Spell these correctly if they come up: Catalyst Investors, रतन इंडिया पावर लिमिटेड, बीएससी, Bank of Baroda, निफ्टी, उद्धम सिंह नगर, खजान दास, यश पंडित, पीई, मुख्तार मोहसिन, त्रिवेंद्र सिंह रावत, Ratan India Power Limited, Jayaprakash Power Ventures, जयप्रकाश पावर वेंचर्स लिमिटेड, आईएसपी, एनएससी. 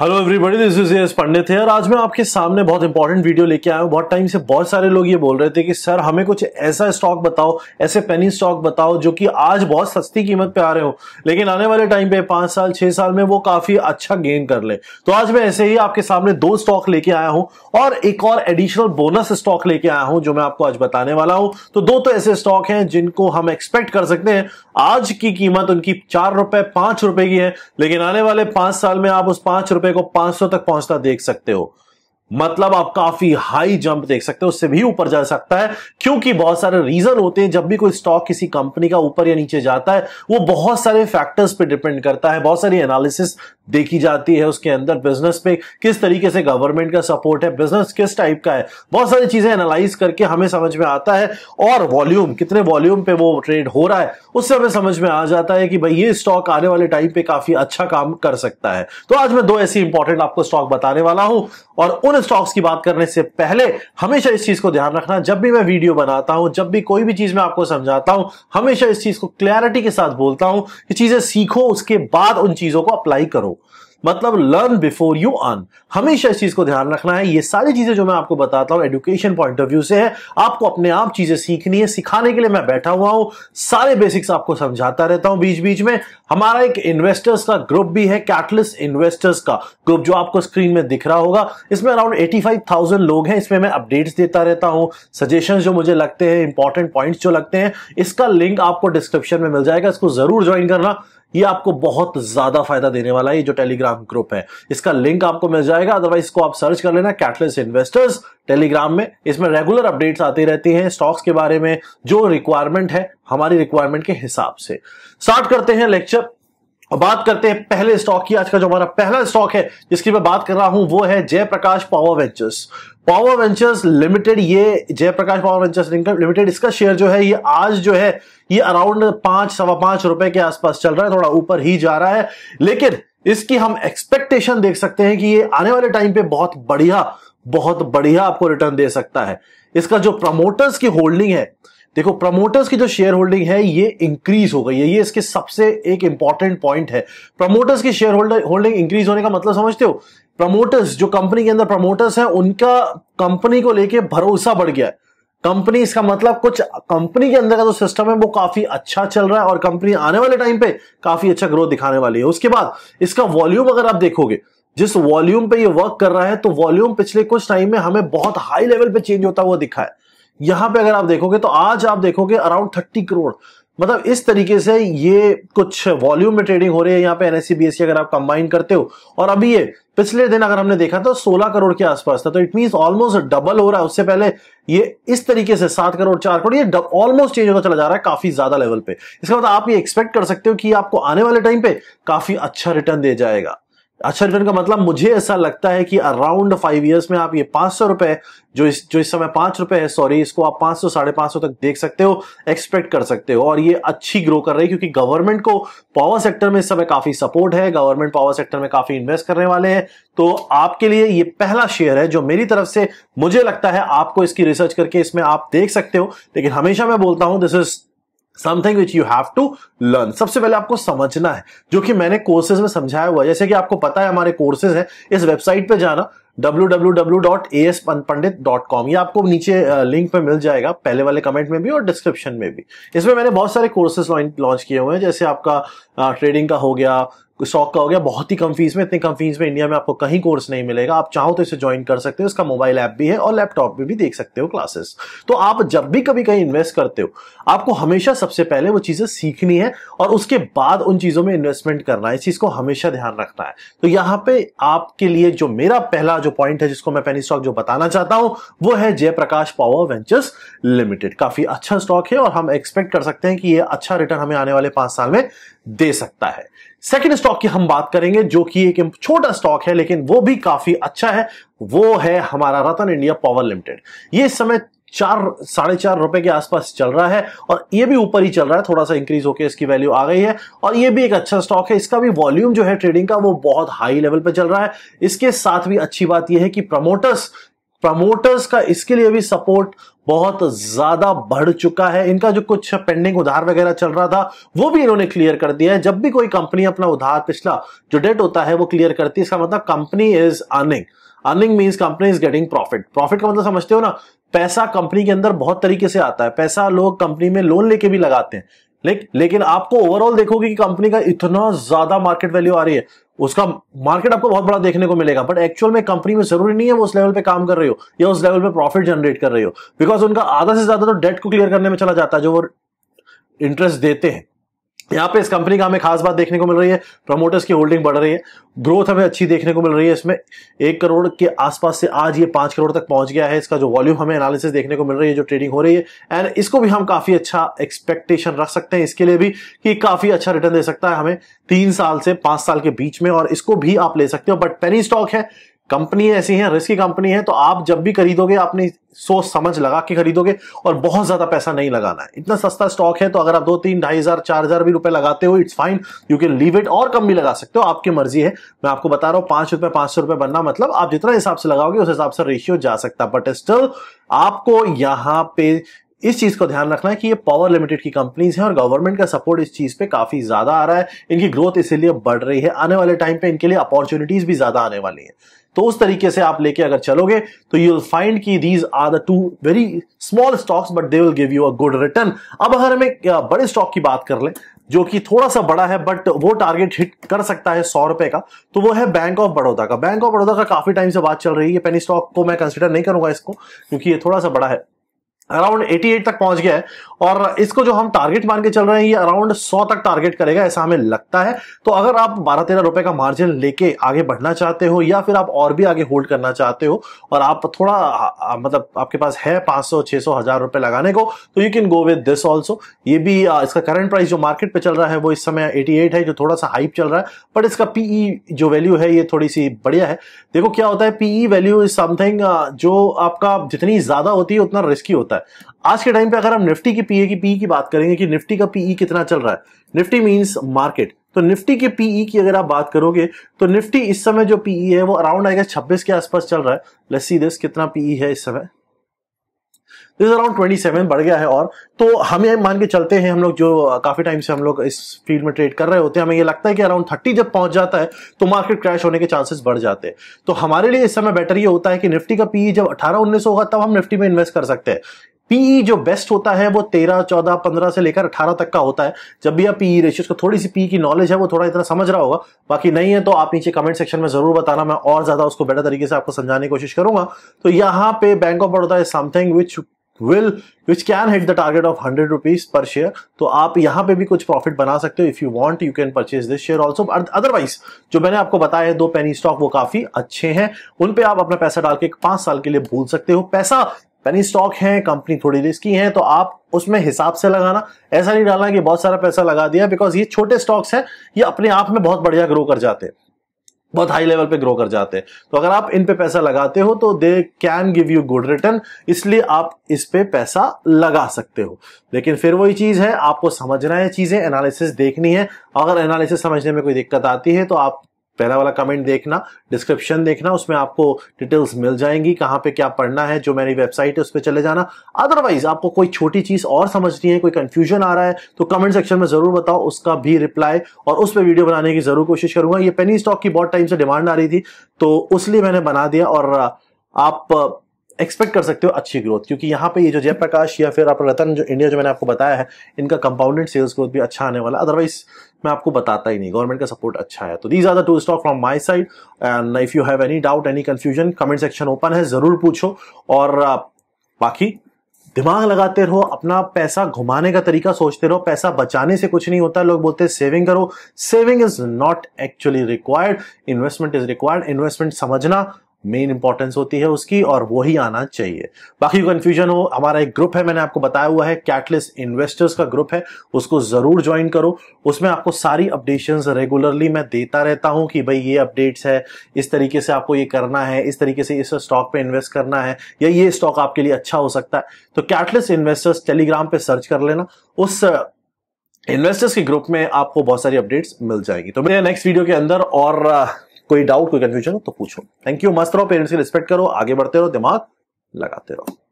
Hello everybody, this is यश पंडित है और आज मैं आपके सामने बहुत इंपॉर्टेंट वीडियो लेके आया हूँ। बहुत टाइम से बहुत सारे लोग ये बोल रहे थे कि सर हमें कुछ ऐसा स्टॉक बताओ, ऐसे पेनी स्टॉक बताओ जो कि आज बहुत सस्ती कीमत पे आ रहे हो लेकिन आने वाले टाइम पे 5 साल 6 साल में वो काफी अच्छा गेन कर ले। तो आज मैं ऐसे ही आपके सामने 2 स्टॉक लेके आया हूँ और एक और एडिशनल बोनस स्टॉक लेके आया हूँ जो मैं आपको आज बताने वाला हूँ। तो 2 तो ऐसे स्टॉक हैं जिनको हम एक्सपेक्ट कर सकते हैं आज की कीमत उनकी ₹4 5 की है लेकिन आने वाले 5 साल में आप उस ₹5 को 500 तक पहुंचता देख सकते हो। मतलब आप काफी हाई जंप देख सकते हो, उससे भी ऊपर जा सकता है क्योंकि बहुत सारे रीजन होते हैं। जब भी कोई स्टॉक किसी कंपनी का ऊपर या नीचे जाता है वो बहुत सारे फैक्टर्स पे डिपेंड करता है, बहुत सारी एनालिसिस देखी जाती है उसके अंदर, बिजनेस पे किस तरीके से गवर्नमेंट का सपोर्ट है, बिजनेस किस टाइप का है, बहुत सारी चीजें एनालाइज करके हमें समझ में आता है और वॉल्यूम कितने वॉल्यूम पे वो ट्रेड हो रहा है उससे हमें समझ में आ जाता है कि भाई ये स्टॉक आने वाले टाइम पे काफी अच्छा काम कर सकता है। तो आज मैं 2 ऐसी इंपॉर्टेंट आपको स्टॉक बताने वाला हूं और उन स्टॉक्स की बात करने से पहले हमेशा इस चीज को ध्यान रखना, जब भी मैं वीडियो बनाता हूं, जब भी कोई भी चीज मैं आपको समझाता हूं, हमेशा इस चीज को क्लैरिटी के साथ बोलता हूं कि चीजें सीखो उसके बाद उन चीजों को अप्लाई करो। मतलब लर्न बिफोर यू अर्न, हमेशा इस चीज को ध्यान रखना है। ये सारी चीजें जो मैं आपको बताता हूं एजुकेशन पॉइंट ऑफ व्यू से है, आपको अपने आप चीजें सीखनी है, सिखाने के लिए मैं बैठा हुआ हूं, सारे बेसिक्स आपको समझाता रहता हूं। बीच बीच में हमारा एक इन्वेस्टर्स का ग्रुप भी है, कैटलिस्ट इन्वेस्टर्स का ग्रुप, जो आपको स्क्रीन में दिख रहा होगा। इसमें अराउंड 85,000 लोग हैं। इसमें मैं अपडेट्स देता रहता हूं, सजेशन जो मुझे लगते हैं, इंपॉर्टेंट पॉइंट्स जो लगते हैं। इसका लिंक आपको डिस्क्रिप्शन में मिल जाएगा, इसको जरूर ज्वाइन करना, ये आपको बहुत ज्यादा फायदा देने वाला है। ये जो टेलीग्राम ग्रुप है इसका लिंक आपको मिल जाएगा, अदरवाइज इसको आप सर्च कर लेना कैटलिस्ट इन्वेस्टर्स टेलीग्राम में। इसमें रेगुलर अपडेट्स आते रहते हैं स्टॉक्स के बारे में, जो रिक्वायरमेंट है हमारी रिक्वायरमेंट के हिसाब से। स्टार्ट करते हैं लेक्चर और बात करते हैं पहले स्टॉक की। आज का जो हमारा पहला स्टॉक है जिसकी मैं बात कर रहा हूं वो है Jaiprakash power ventures. Power ventures limited, ये जयप्रकाश पावर वेंचर्स लिमिटेड, इसका शेयर जो है ये आज जो है ये अराउंड ₹5 सवा ₹5 के आसपास चल रहा है, थोड़ा ऊपर ही जा रहा है। लेकिन इसकी हम एक्सपेक्टेशन देख सकते हैं कि ये आने वाले टाइम पे बहुत बढ़िया आपको रिटर्न दे सकता है। इसका जो प्रमोटर्स की होल्डिंग है, देखो प्रमोटर्स की जो शेयर होल्डिंग है ये इंक्रीज हो गई है, ये इसके सबसे एक इंपॉर्टेंट पॉइंट है। प्रमोटर्स की शेयर होल्डिंग इंक्रीज होने का मतलब समझते हो, प्रमोटर्स जो कंपनी के अंदर प्रमोटर्स हैं उनका कंपनी को लेके भरोसा बढ़ गया है। कंपनी, इसका मतलब कुछ कंपनी के अंदर का जो सिस्टम है वो काफी अच्छा चल रहा है और कंपनी आने वाले टाइम पे काफी अच्छा ग्रोथ दिखाने वाली है। उसके बाद इसका वॉल्यूम अगर आप देखोगे, जिस वॉल्यूम पे ये वर्क कर रहा है, तो वॉल्यूम पिछले कुछ टाइम में हमें बहुत हाई लेवल पे चेंज होता हुआ दिखा है। यहां पे अगर आप देखोगे तो आज आप देखोगे अराउंड 30 करोड़, मतलब इस तरीके से ये कुछ वॉल्यूम में ट्रेडिंग हो रही है। यहाँ पे एनएससी बीएससी अगर आप कंबाइन करते हो, और अभी ये पिछले दिन अगर हमने देखा तो 16 करोड़ के आसपास था, तो इट मींस ऑलमोस्ट डबल हो रहा है। उससे पहले ये इस तरीके से 7 करोड़ 4 करोड़, ये ऑलमोस्ट चेंज होता चला जा रहा है काफी ज्यादा लेवल पे। इसका मतलब आप ये एक्सपेक्ट कर सकते हो कि आपको आने वाले टाइम पे काफी अच्छा रिटर्न दे जाएगा। अच्छा रिटर्न का मतलब मुझे ऐसा लगता है कि अराउंड 5 इयर्स में आप ये ₹500 जो इस समय ₹5 है, सॉरी, इसको आप 500 साढ़े 500 तक देख सकते हो, एक्सपेक्ट कर सकते हो। और ये अच्छी ग्रो कर रही है क्योंकि गवर्नमेंट को पावर सेक्टर में इस समय काफी सपोर्ट है, गवर्नमेंट पावर सेक्टर में काफी इन्वेस्ट करने वाले हैं। तो आपके लिए ये पहला शेयर है जो मेरी तरफ से मुझे लगता है आपको इसकी रिसर्च करके इसमें आप देख सकते हो। लेकिन हमेशा मैं बोलता हूं this is something which you have to learn, सबसे पहले आपको समझना है, जो कि मैंने कोर्सेज में समझाया हुआ है। जैसे कि आपको पता है हमारे कोर्सेज हैं, इस वेबसाइट पे जाना www.aspandit.com, ये आपको नीचे लिंक में मिल जाएगा, पहले वाले कमेंट में भी और डिस्क्रिप्शन में भी। इसमें मैंने बहुत सारे कोर्सेज लॉन्च किए हुए हैं, जैसे आपका ट्रेडिंग का हो गया, स्टॉक का हो गया, बहुत ही कम फीस में, इतनी कम फीस में इंडिया में आपको कहीं कोर्स नहीं मिलेगा। आप चाहो तो इसे ज्वाइन कर सकते हो, इसका मोबाइल ऐप भी है और लैपटॉप में भी देख सकते हो क्लासेस। तो आप जब भी कभी कहीं इन्वेस्ट करते हो आपको हमेशा सबसे पहले वो चीजें सीखनी है और उसके बाद उन चीजों में इन्वेस्टमेंट करना है, इस चीज को हमेशा ध्यान रखना है। तो यहाँ पे आपके लिए जो मेरा पहला जो पॉइंट है जिसको मैं पेनी स्टॉक जो बताना चाहता हूं वो है जयप्रकाश पावर वेंचर्स लिमिटेड। काफी अच्छा स्टॉक है और हम एक्सपेक्ट कर सकते हैं कि ये अच्छा रिटर्न हमें आने वाले 5 साल में दे सकता है। सेकंड स्टॉक की हम बात करेंगे जो कि एक छोटा स्टॉक है लेकिन वो भी काफी अच्छा है, वो है हमारा रतन इंडिया पावर लिमिटेड। ये इस समय ₹4 साढ़े ₹4 के आसपास चल रहा है और ये भी ऊपर ही चल रहा है, थोड़ा सा इंक्रीज होकर इसकी वैल्यू आ गई है और ये भी एक अच्छा स्टॉक है। इसका भी वॉल्यूम जो है ट्रेडिंग का वो बहुत हाई लेवल पर चल रहा है। इसके साथ भी अच्छी बात यह है कि प्रमोटर्स प्रमोटर्स का इसके लिए भी सपोर्ट बहुत ज्यादा बढ़ चुका है। इनका जो कुछ पेंडिंग उधार वगैरह चल रहा था वो भी इन्होंने क्लियर कर दिया है। जब भी कोई कंपनी अपना उधार पिछला जो डेट होता है वो क्लियर करती है, इसका मतलब company is earning, earning means company is getting profit. Profit का मतलब समझते हो ना, पैसा कंपनी के अंदर बहुत तरीके से आता है, पैसा लोग कंपनी में लोन लेके भी लगाते हैं, लेकिन आपको ओवरऑल देखोगे कि कंपनी का इतना ज्यादा मार्केट वैल्यू आ रही है, उसका मार्केट आपको बहुत बड़ा देखने को मिलेगा, बट एक्चुअल में कंपनी में जरूरी नहीं है वो उस लेवल पे काम कर रही हो या उस लेवल पे प्रॉफिट जनरेट कर रही हो, बिकॉज उनका आधा से ज्यादा तो डेट को क्लियर करने में चला जाता है जो वो इंटरेस्ट देते हैं। यहाँ पे इस कंपनी का हमें खास बात देखने को मिल रही है, प्रमोटर्स की होल्डिंग बढ़ रही है, ग्रोथ हमें अच्छी देखने को मिल रही है। इसमें 1 करोड़ के आसपास से आज ये 5 करोड़ तक पहुंच गया है। इसका जो वॉल्यूम हमें एनालिसिस देखने को मिल रही है, जो ट्रेडिंग हो रही है, एंड इसको भी हम काफी अच्छा एक्सपेक्टेशन रख सकते हैं इसके लिए भी कि काफी अच्छा रिटर्न दे सकता है हमें 3 साल से 5 साल के बीच में, और इसको भी आप ले सकते हो। बट पेनी स्टॉक है, कंपनी ऐसी है, रिस्की कंपनी है, तो आप जब भी खरीदोगे आपने सोच समझ लगा के खरीदोगे और बहुत ज्यादा पैसा नहीं लगाना है। इतना सस्ता स्टॉक है तो अगर आप 2, 3, 2,500, 4,000 भी रुपए लगाते हो it's fine, you can leave it, और कम भी लगा सकते हो, आपकी मर्जी है। मैं आपको बता रहा हूं 5 रुपए 500 रुपए बनना, मतलब आप जितना हिसाब से लगाओगे उस हिसाब से रेशियो जा सकता है। बट स्टिल आपको यहाँ पे इस चीज को ध्यान रखना है कि ये पावर लिमिटेड की कंपनीज हैं और गवर्नमेंट का सपोर्ट इस चीज पे काफी ज्यादा आ रहा है, इनकी ग्रोथ इसीलिए बढ़ रही है, आने वाले टाइम पे इनके लिए अपॉर्चुनिटीज भी ज्यादा आने वाली है। तो उस तरीके से आप लेके अगर चलोगे तो यू विल फाइंड कि these are the 2 very small stocks but they will give you a good return. अब अगर हम एक बड़े स्टॉक की बात कर लें जो कि थोड़ा सा बड़ा है बट वो टारगेट हिट कर सकता है 100 रुपए का, तो वो है बैंक ऑफ बड़ौदा का। बैंक ऑफ बड़ौदा का काफी टाइम से बात चल रही है, पेनी स्टॉक को मैं कंसिडर नहीं करूंगा इसको क्योंकि ये थोड़ा सा बड़ा है, अराउंड 88 तक पहुंच गया है और इसको जो हम टारगेट मान के चल रहे हैं ये अराउंड 100 तक टारगेट करेगा ऐसा हमें लगता है। तो अगर आप 12-13 रुपए का मार्जिन लेके आगे बढ़ना चाहते हो या फिर आप और भी आगे होल्ड करना चाहते हो और आप थोड़ा मतलब आपके पास है 500, 600, 1000 रुपए लगाने को, तो you can go with this also. ये भी इसका करंट प्राइस जो मार्केट पे चल रहा है वो इस समय 88 है, जो थोड़ा सा हाइप चल रहा है, बट इसका पीई जो वैल्यू है ये थोड़ी सी बढ़िया है। देखो क्या होता है, पीई वैल्यू इज समथिंग जो आपका जितनी ज्यादा होती है उतना रिस्की होता है। आज के टाइम पे अगर हम निफ्टी की पीई की बात करेंगे कि निफ्टी का पीई कितना चल रहा है, निफ्टी मींस मार्केट, तो निफ्टी के पीई की अगर आप बात करोगे तो निफ्टी इस समय जो पीई है वो अराउंड आएगा 26 के आसपास चल रहा है। लेट्स सी दिस, कितना पीई है इस समय, दिस अराउंड 27 बढ़ गया है। और तो हमें मान के चलते हैं हम लोग जो काफी टाइम से हम लोग इस फील्ड में ट्रेड कर रहे होते हैं, हमें ये लगता है कि अराउंड 30 जब पहुंच जाता है तो मार्केट क्रैश होने के चांसेस बढ़ जाते हैं। तो हमारे लिए इस समय बेटर ये होता है कि निफ्टी का पीई जब 18-19 होगा तब हम निफ्टी में इन्वेस्ट कर सकते हैं। पीई जो बेस्ट होता है वो 13, 14, 15 से लेकर 18 तक का होता है। जब भी आप पीई रेशियोज को थोड़ी सी पीई की नॉलेज है वो थोड़ा इतना समझ रहा होगा, बाकी नहीं है तो आप नीचे कमेंट सेक्शन में जरूर बताना, मैं और ज्यादा उसको बेटर तरीके से आपको समझाने की कोशिश करूंगा। तो यहाँ पे bank of Baroda is something which can hit the target of 100 rupees per share, तो आप यहाँ पे भी कुछ प्रॉफिट बना सकते हो। If you want you can purchase this share also. Otherwise जो मैंने आपको बताया है 2 पेनी स्टॉक वो काफी अच्छे हैं, उन पे आप अपना पैसा डाल के 5 साल के लिए भूल सकते हो। पैसा पेनी स्टॉक है, कंपनी थोड़ी रिस्की है, तो आप उसमें हिसाब से लगाना, ऐसा नहीं डालना कि बहुत सारा पैसा लगा दिया, बिकॉज ये छोटे स्टॉक्स हैं, ये अपने आप में बहुत बढ़िया ग्रो कर जाते हैं, बहुत हाई लेवल पे ग्रो कर जाते हैं। तो अगर आप इन पे पैसा लगाते हो तो they can give you good return, इसलिए आप इस पे पैसा लगा सकते हो। लेकिन फिर वही चीज है, आपको समझना है चीजें, एनालिसिस देखनी है। अगर एनालिसिस समझने में कोई दिक्कत आती है तो आप पहला वाला कमेंट देखना, डिस्क्रिप्शन देखना, उसमें आपको डिटेल्स मिल जाएंगी कहाँ पे क्या पढ़ना है। जो मेरी वेबसाइट है उस पर चले जाना। अदरवाइज आपको कोई छोटी चीज और समझनी है, कोई कंफ्यूजन आ रहा है तो कमेंट सेक्शन में जरूर बताओ, उसका भी रिप्लाई और उस पर वीडियो बनाने की जरूर कोशिश करूंगा। ये पेनी स्टॉक की बहुत टाइम से डिमांड आ रही थी तो उसलिए मैंने बना दिया, और आप एक्सपेक्ट कर सकते हो अच्छी ग्रोथ, क्योंकि यहाँ पे ये जो जयप्रकाश या फिर आप रतन जो इंडिया जो मैंने आपको बताया है, इनका कंपाउंडेड सेल्स ग्रोथ भी अच्छा आने वाला है। अदरवाइज मैं आपको बताता ही नहीं, गवर्नमेंट का सपोर्ट अच्छा है। तो these are the 2 stock from my side, and if you have any doubt any confusion comment section open है, जरूर पूछो। और बाकी दिमाग लगाते रहो, अपना पैसा घुमाने का तरीका सोचते रहो, पैसा बचाने से कुछ नहीं होता। लोग बोलते हैं सेविंग करो, saving is not actually required, investment is required. Investment समझना मेन इंपॉर्टेंस होती है उसकी और वो ही आना चाहिए। बाकी कंफ्यूजन हो, हमारा एक ग्रुप है, मैंने आपको बताया हुआ है, कैटलिस्ट इन्वेस्टर्स का ग्रुप है, उसको जरूर ज्वाइन करो। उसमें आपको सारी अपडेट्स रेगुलरली मैं देता रहता हूं कि भाई ये अपडेट्स है, इस तरीके से आपको ये करना है, इस तरीके से इस स्टॉक पे इन्वेस्ट करना है, या ये स्टॉक आपके लिए अच्छा हो सकता है। तो कैटलिस्ट इन्वेस्टर्स टेलीग्राम पे सर्च कर लेना, उस इन्वेस्टर्स के ग्रुप में आपको बहुत सारी अपडेट्स मिल जाएगी। तो मेरे नेक्स्ट वीडियो के अंदर और कोई डाउट कोई कंफ्यूजन हो तो पूछो। Thank you. मस्त रहो, पेरेंट्स की रिस्पेक्ट करो, आगे बढ़ते रहो, दिमाग लगाते रहो।